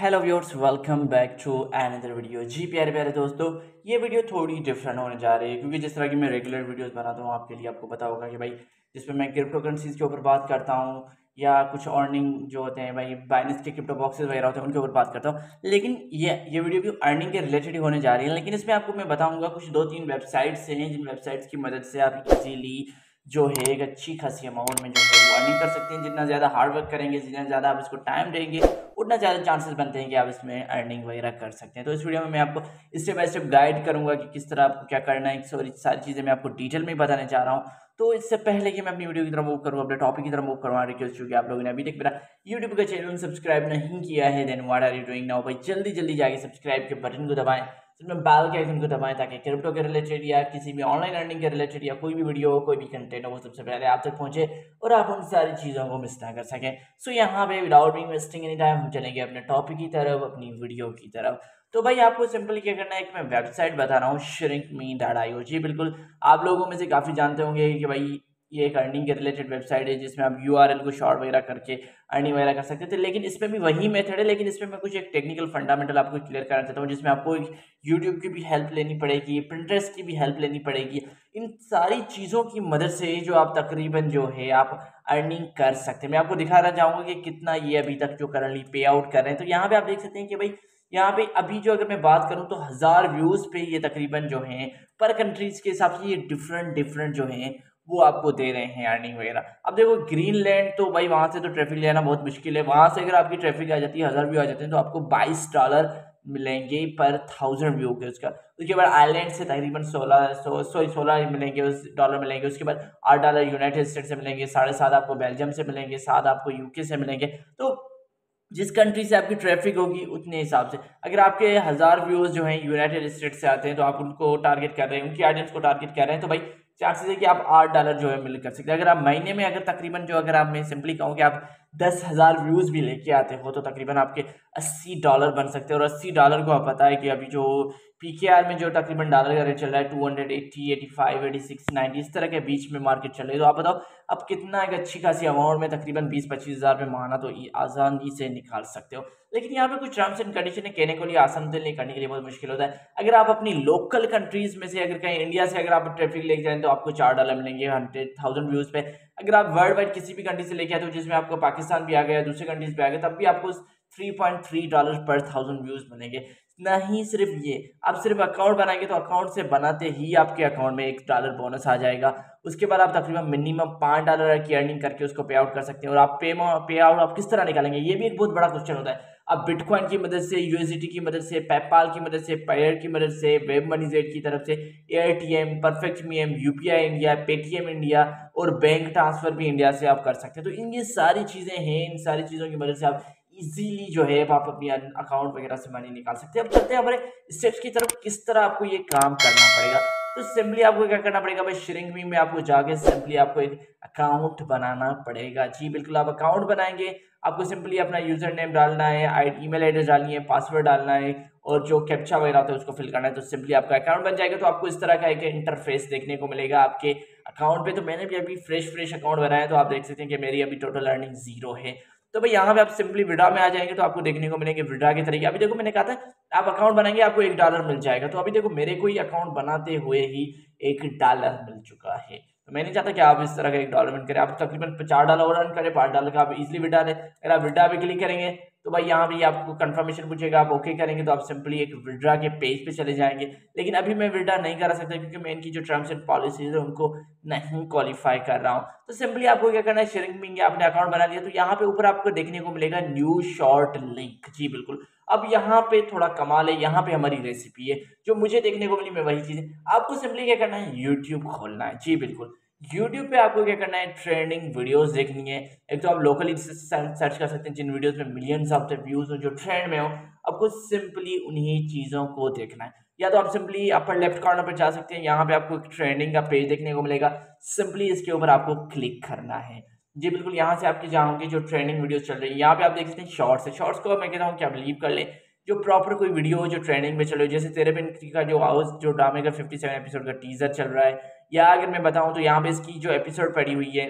Hello viewers, welcome back to another video. जी प्यारे दोस्तों, ये वीडियो थोड़ी डिफरेंट होने जा रही है क्योंकि जिस तरह की मैं रेगुलर वीडियोस बनाता हूँ आपके लिए, आपको पता होगा कि भाई जिसमें मैं क्रिप्टो करेंसीज़ के ऊपर बात करता हूँ या कुछ अर्निंग जो होते हैं भाई बाइनेंस के क्रिप्टो बॉक्सेस वगैरह होते हैं उनके ऊपर बात करता हूँ। लेकिन ये वीडियो भी अर्निंग के रिलेटेड होने जा रही है, लेकिन इसमें आपको मैं बताऊँगा कुछ 2-3 वेबसाइट्स हैं जिन वेबसाइट्स की मदद से आप इजीली जो है एक अच्छी खासी अमाउंट में जो है वो अर्निंग कर सकते हैं। जितना ज़्यादा हार्ड वर्क करेंगे, जितना ज़्यादा आप इसको टाइम देंगे, उतना ज़्यादा चांसेस बनते हैं कि आप इसमें अर्निंग वगैरह कर सकते हैं। तो इस वीडियो में मैं आपको स्टेप बाय स्टेप गाइड करूंगा कि किस तरह आपको क्या करना है। सारी चीज़ें मैं आपको डिटेल में बताने चाह रहा हूँ। तो इससे पहले कि मैं अपनी वीडियो की तरफ मूव करूँ, अपने टॉपिक की तरफ मूव करूँ, रिक्वेस्ट क्योंकि आप लोगों ने अभी तक मेरा यूट्यूब का चैनल सब्सक्राइब नहीं किया है, then what are you doing now भाई, जल्दी जल्दी जाके सब्सक्राइब के बटन को दबाएं, फिर में बैल के आइकन को दबाएं ताकि क्रिप्टो के रिलेटेड या किसी भी ऑनलाइन अर्निंग के रिलेटेड या कोई भी वीडियो हो, कोई भी कंटेंट हो, वो सबसे पहले आप तक पहुंचे और आप उन सारी चीज़ों को मिस ना कर सकें। सो यहाँ पे without being wasting any time हम चलेंगे अपने टॉपिक की तरफ, अपनी वीडियो की तरफ। तो भाई आपको सिंपल क्या करना है, एक मैं वेबसाइट बता रहा हूँ, ShrinkMe.io। जी बिल्कुल, आप लोगों में से काफ़ी जानते होंगे कि भाई ये एक अर्निंग के रिलेटेड वेबसाइट है जिसमें आप URL को शॉर्ट वगैरह करके अर्निंग वगैरह कर सकते थे। लेकिन इसमें भी वही मेथड है, लेकिन इसमें मैं कुछ एक टेक्निकल फंडामेंटल आपको क्लियर करना चाहता हूँ, जिसमें आपको YouTube की भी हेल्प लेनी पड़ेगी, Pinterest की भी हेल्प लेनी पड़ेगी। इन सारी चीज़ों की मदद से जो आप तकरीबन जो है आप अर्निंग कर सकते हैं। मैं आपको दिखाना चाहूँगा कि कितना ये अभी तक जो करंटली पे आउट कर रहे हैं। तो यहाँ पर आप देख सकते हैं कि भाई यहाँ पे अभी जो अगर मैं बात करूँ तो 1000 व्यूज़ पे ये तकरीबन जो हैं पर कंट्रीज़ के हिसाब से ये डिफरेंट जो हैं वो आपको दे रहे हैं अर्निंग वगैरह। अब देखो ग्रीनलैंड, तो भाई वहाँ से तो ट्रैफिक लेना बहुत मुश्किल है। वहाँ से अगर आपकी ट्रैफिक आ जाती है, 1000 व्यू आ जाते हैं, तो आपको $22 मिलेंगे पर 1000 व्यू के। उसके बाद आयरलैंड से तकरीबन 16 मिलेंगे, उस डॉलर मिलेंगे। उसके बाद $8 यूनाइटेड स्टेट से मिलेंगे, 7.5 आपको बेल्जियम से मिलेंगे, 7 आपको UK से मिलेंगे। तो जिस कंट्री से आपकी ट्रैफिक होगी उतने हिसाब से अगर आपके 1000 व्यूज़ जो हैं यूनाइटेड स्टेट से आते हैं तो आप उनको टारगेट कर रहे हैं, उनकी ऑडियंस को टारगेट कर रहे हैं, तो भाई चांसेस है कि आप $8 जो है मिल कर सकते हैं। अगर आप महीने में अगर तकरीबन जो अगर आप मैं सिंपली कहूँ कि आप 10,000 व्यूज़ भी लेके आते हो तो तकरीबन आपके $80 बन सकते हैं। और $80 को आप पता है कि अभी जो PKR में जो तकरीबन डॉलर का रेट चल रहा है 280, 85, 86, 90 इस तरह के बीच में मार्केट चल रही है। तो आप बताओ आप कितना एक अच्छी खासी अमाउंट में तकरीबन 20-25 हज़ार में माना तो आसानी से निकाल सकते हो। लेकिन यहाँ पे कुछ टर्म्स एंड कंडीशन कहने के लिए आसान होते हैं, करने के लिए बहुत मुश्किल होता है। अगर आप अपनी लोकल कंट्रीज़ में से अगर कहीं इंडिया से अगर आप ट्रैफिक लेके जाए तो आपको $4 मिलेंगे 100,000 व्यूज़ पे। अगर आप वर्ल्ड वाइड किसी भी कंट्री से लेके आते हो जिसमें आपको पाकिस्तान भी आ गया, दूसरे कंट्रीज भी आ गया, तब भी आपको $3.3 पर 1000 व्यूज़ मिलेंगे। ना ही सिर्फ ये, आप सिर्फ अकाउंट बनाएंगे तो अकाउंट से बनाते ही आपके अकाउंट में $1 बोनस आ जाएगा। उसके बाद आप तकरीबन मिनिमम $5 की अर्निंग करके उसको पे आउट कर सकते हैं। और आप पे आउट आप किस तरह निकालेंगे ये भी एक बहुत बड़ा क्वेश्चन होता है। आप बिटकॉइन की मदद से, USD की मदद से, PayPal की मदद से, पायर की मदद से, WebMoney की तरफ से, Paytm, perfect money, UPI India, Paytm India और बैंक ट्रांसफ़र भी इंडिया से आप कर सकते हैं। तो इन ये सारी चीज़ें हैं, इन सारी चीज़ों की मदद से आप इजीली जो है आप अपनी अकाउंट वगैरह से मनी निकाल सकते हैं। अब चलते हैं हमारे स्टेप्स की तरफ, किस तरह आपको ये काम करना पड़ेगा। तो सिंपली आपको क्या करना पड़ेगा भाई, ShrinkMe में आपको जाके सिंपली आपको एक अकाउंट बनाना पड़ेगा। जी बिल्कुल, आप अकाउंट बनाएंगे, आपको सिंपली अपना यूज़र नेम डालना है, ईमेल एड्रेस डालनी है, पासवर्ड डालना है और जो कैप्चा वगैरह होता है उसको फिल करना है। तो सिंपली आपका अकाउंट बन जाएगा। तो आपको इस तरह का एक इंटरफेस देखने को मिलेगा आपके अकाउंट पे। तो मैंने भी अभी फ्रेश अकाउंट बनाया है, तो आप देख सकते हैं कि मेरी अभी टोटल अर्निंग 0 है। तो भाई यहाँ पे आप सिंपली विड्रा में आ जाएंगे तो आपको देखने को मिलेंगे विड्रा के तरीके। अभी देखो मैंने कहा था आप अकाउंट बनाएंगे आपको $1 मिल जाएगा। तो अभी देखो मेरे को ही अकाउंट बनाते हुए ही $1 मिल चुका है। तो मैंने चाहता कि आप इस तरह का $1 अर्न करें, आप तकरीबन $4 और अर्न करें, $5 का आप इजिली विड्रा लें। अगर आप विड्रा पे क्लिक करेंगे तो भाई यहाँ पे आपको कंफर्मेशन पूछेगा, आप ओके करेंगे तो आप सिंपली एक विड्रा के पेज पे चले जाएंगे। लेकिन अभी मैं विड्रा नहीं करा सकता क्योंकि मैं इनकी जो टर्म्स एंड पॉलिसीज है उनको नहीं क्वालिफाई कर रहा हूँ। तो सिंपली आपको क्या करना है, ShrinkMe में आपने अकाउंट बना लिया तो यहाँ पे ऊपर आपको देखने को मिलेगा न्यू शॉर्ट लिंक। जी बिल्कुल, अब यहाँ पे थोड़ा कमाल है, यहाँ पे हमारी रेसिपी है जो मुझे देखने को मिली, मैं वही चीज़ आपको सिंपली क्या करना है, यूट्यूब खोलना है। जी बिल्कुल, YouTube पे आपको क्या करना है, ट्रेंडिंग वीडियोस देखनी है। एक तो आप लोकली सर्च कर सकते हैं जिन वीडियोस में मिलियंस ऑफ व्यूज़ हो, जो ट्रेंड में हो, आपको सिंपली उन्हीं चीज़ों को देखना है। या तो आप सिंपली अपर लेफ्ट कॉर्नर पर जा सकते हैं, यहाँ पे आपको एक ट्रेंडिंग का पेज देखने को मिलेगा, सिंपली इसके ऊपर आपको क्लिक करना है। जी बिल्कुल, यहाँ से आपके जाओगे जो ट्रेंडिंग वीडियोज़ चल रही है, यहाँ पर आप देख सकते हैं शॉर्ट्स है। शॉर्ट्स को मैं कहता हूँ कि आप लीव कर लें, जो प्रॉपर कोई वीडियो हो जो ट्रेंडिंग में चल रही है। जैसे तेरे बिन का जो हाउस जो ड्रामे का 57 एपिसोड का टीजर चल रहा है, या अगर मैं बताऊं तो यहाँ पे इसकी जो एपिसोड पड़ी हुई है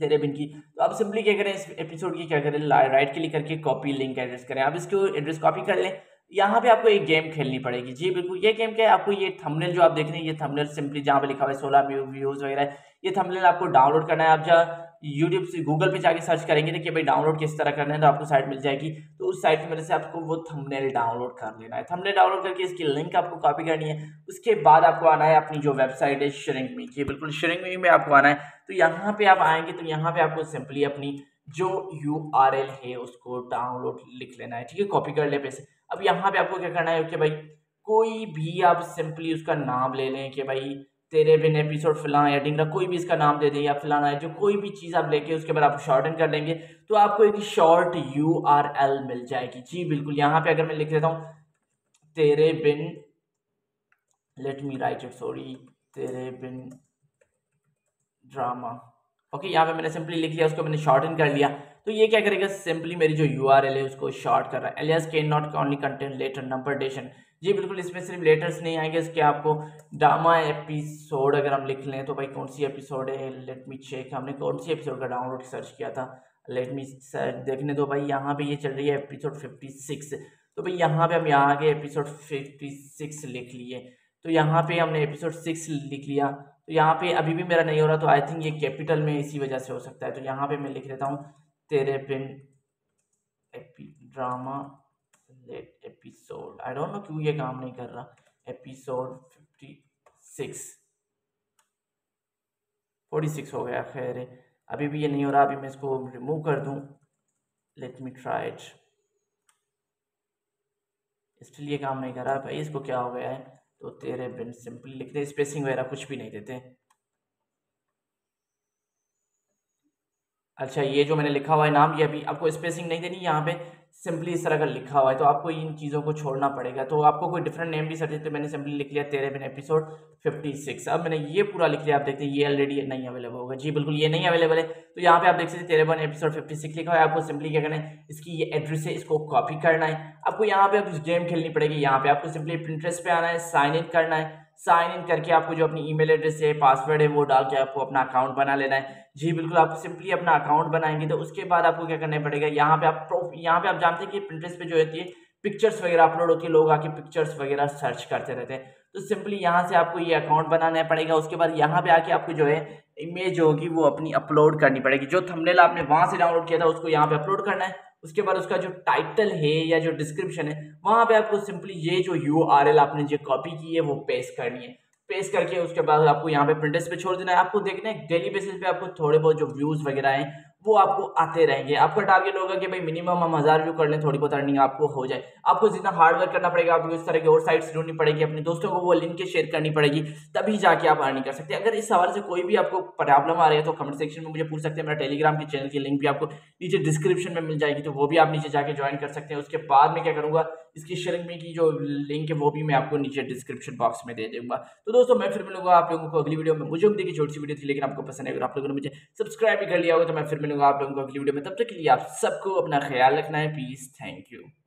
तेरे बिन की। तो आप सिंपली क्या करें, इस एपिसोड की क्या करें, राइट क्लिक करके कॉपी लिंक एड्रेस करें। आप इसको एड्रेस कॉपी कर लें। यहाँ पे आपको एक गेम खेलनी पड़ेगी। जी बिल्कुल, ये गेम क्या है, आपको ये थंबनेल जो आप देख रहे हैं, ये थंबनेल सिंपली जहाँ पे लिखा हुआ है 16 व्यूज वगैरह, ये थंबनेल आपको डाउनलोड करना है। आप जहाँ यूट्यूब से गूगल पे जाके सर्च करेंगे ना कि भाई डाउनलोड किस तरह करना है, तो आपको साइट मिल जाएगी। तो उस साइट की मदद से आपको वो थंबनेल डाउनलोड कर लेना है। थंबनेल डाउनलोड करके इसकी लिंक आपको कॉपी करनी है। उसके बाद आपको आना है अपनी जो वेबसाइट है श्रिंकमी की, बिल्कुल श्रिंकमी में आपको आना है। तो यहाँ पे आप आएंगे तो यहाँ पे आपको सिंपली अपनी जो URL है उसको डाउनलोड लिख लेना है, ठीक है, कॉपी कर ले पैसे। अब यहाँ पे आपको क्या करना है कि भाई कोई भी आप सिंपली उसका नाम ले लें कि भाई तेरे बिन एपिसोड फिलहान एडिंग का, कोई भी इसका नाम दे दें या फिलहान है, जो कोई भी चीज़ आप लेके उसके बाद आप शॉर्टन कर लेंगे तो आपको एक शॉर्ट URL मिल जाएगी। जी बिल्कुल, यहाँ पे अगर मैं लिख देता हूँ Tere Bin, let me write it, sorry, Tere Bin drama, okay, यहाँ पे मैंने सिंपली लिख लिया, उसको मैंने शॉर्टन कर लिया। तो ये क्या करेगा, सिंपली मेरी जो URL है उसको शॉर्ट कर रहा है। Alias can not only contain letter number dashes, जी बिल्कुल, इसमें सिर्फ लेटर्स नहीं आएंगे। इसके आपको ड्रामा एपिसोड अगर हम लिख लें तो भाई कौन सी एपिसोड है, लेट मी चेक, हमने कौन सी एपिसोड का डाउनलोड सर्च किया था, लेट मी सर्च, देखने दो भाई, यहाँ पे ये चल रही है एपिसोड 56। तो भाई यहाँ पे हम यहाँ के एपिसोड 56 लिख लिए, तो यहाँ पे हमने एपिसोड 6 लिख लिया। तो यहाँ पे अभी भी मेरा नहीं हो रहा, तो आई थिंक ये कैपिटल में इसी वजह से हो सकता है। तो यहाँ पे मैं लिख लेता हूँ Tere Bin drama episode, I don't know क्यों ये काम नहीं कर रहा, एपिसोड 46 हो गया। खैर अभी भी ये नहीं हो रहा, अभी मैं इसको रिमूव कर दूँ, let me try it, still ये काम नहीं कर रहा भाई, इसको क्या हो गया है। तो तेरे बिन सिंपली लिख दे, स्पेसिंग वगैरह कुछ भी नहीं देते। अच्छा, ये जो मैंने लिखा हुआ है नाम, ये अभी आपको स्पेसिंग नहीं देनी, यहाँ पे सिंपली इस तरह का लिखा हुआ है, तो आपको इन चीज़ों को छोड़ना पड़ेगा। तो आपको कोई डिफरेंट नेम भी सर्च, तो मैंने सिंपली लिख लिया तेरे बिन एपिसोड 56। अब मैंने ये पूरा लिख लिया, आप देखते हैं ये ऑलरेडी नहीं अवेलेबल होगा, जी बिल्कुल ये नहीं अवेलेबल है। तो यहाँ पे आप देख सकते हैं तेरे बिन एपिसोड 56 लिखा हुआ है। आपको सिंपली क्या करना है, इसकी ये एड्रेस है, इसको कॉपी करना है। आपको यहाँ पे अब गेम खेलनी पड़ेगी। यहाँ पे आपको सिंपली Pinterest पे आना है, साइन इन करना है। साइन इन करके आपको जो अपनी ईमेल एड्रेस है, पासवर्ड है, वो डाल के आपको अपना अकाउंट बना लेना है। जी बिल्कुल, आप सिंपली अपना अकाउंट बनाएंगे तो उसके बाद आपको क्या करना पड़ेगा, यहाँ पे आप जानते हैं कि Pinterest पे जो होती है पिक्चर्स वगैरह अपलोड होती है, लोग आके पिक्चर्स वगैरह सर्च करते रहते हैं। तो सिंपली यहाँ से आपको ये अकाउंट बनाना पड़ेगा। उसके बाद यहाँ पे आके आपको जो है इमेज होगी वो अपनी अपलोड करनी पड़ेगी। जो थंबनेल आपने वहाँ से डाउनलोड किया था उसको यहाँ पे अपलोड करना है। उसके बाद उसका जो टाइटल है या जो डिस्क्रिप्शन है वहाँ पे आपको सिंपली ये जो URL आपने जो कॉपी की है वो पेस्ट करनी है। पेस्ट करके उसके बाद आपको यहाँ पे Pinterest पे छोड़ देना है। आपको देखना है डेली बेसिस पे आपको थोड़े बहुत जो व्यूज़ वगैरह हैं वो आपको आते रहेंगे। आपका टारगेट होगा कि भाई मिनिमम हम 1000 व्यू कर लें, थोड़ी बहुत अर्निंग आपको हो जाए। आपको जितना हार्डवर्क करना पड़ेगा, आपको इस तरह की और साइट्स ढूंढनी पड़ेगी, अपने दोस्तों को वो लिंक के शेयर करनी पड़ेगी, तभी जाके आप अर्निंग कर सकते हैं। अगर इस सवाल से कोई भी आपको प्रॉब्लम आ रही है तो कमेंट सेक्शन में मुझे पूछ सकते हैं। मेरा टेलीग्राम के चैनल की लिंक भी आपको नीचे डिस्क्रिप्शन में मिल जाएगी, तो वो भी आप नीचे जाके ज्वाइन कर सकते हैं। उसके बाद मैं क्या करूँगा, इसकी ShrinkMe की जो लिंक है वो भी मैं आपको नीचे डिस्क्रिप्शन बॉक्स में दे दूँगा। तो दोस्तों मैं फिर मिलूंगा आप लोगों को अगली वीडियो में। मुझे उम्मीद है कि छोटी सी वीडियो थी लेकिन आपको पसंद है। अगर आप लोगों ने मुझे सब्सक्राइब भी कर लिया होगा तो मैं फिर मिलूंगा आप लोगों को अगली वीडियो में। तब तक के लिए आप सबको अपना ख्याल रखना है। Please, thank you.